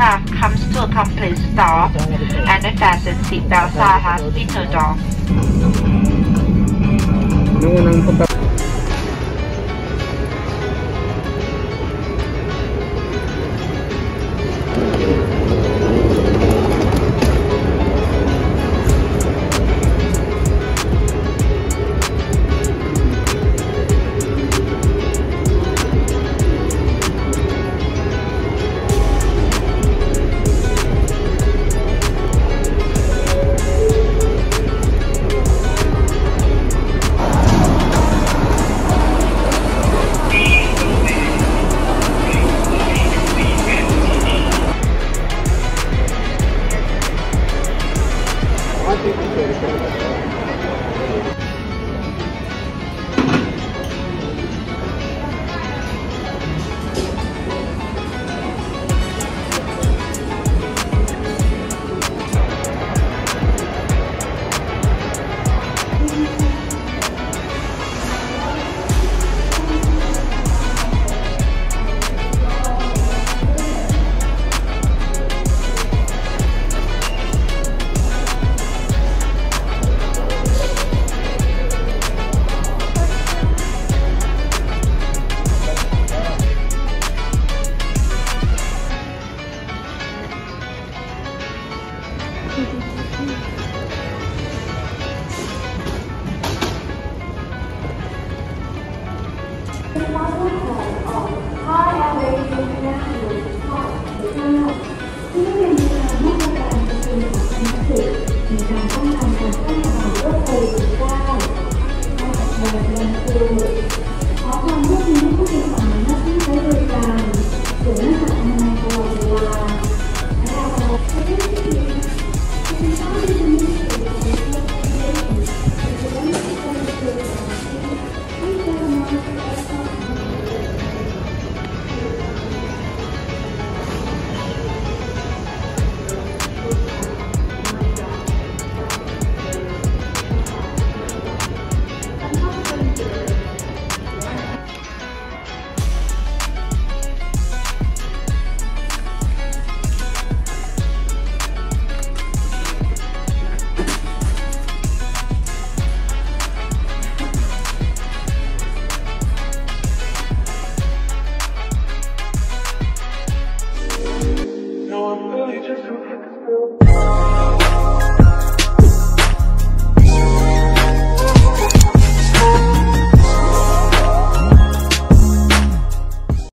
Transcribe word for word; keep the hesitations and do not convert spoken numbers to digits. aircraft comes to a complete stop and the fasten seatbelts are hospital dog.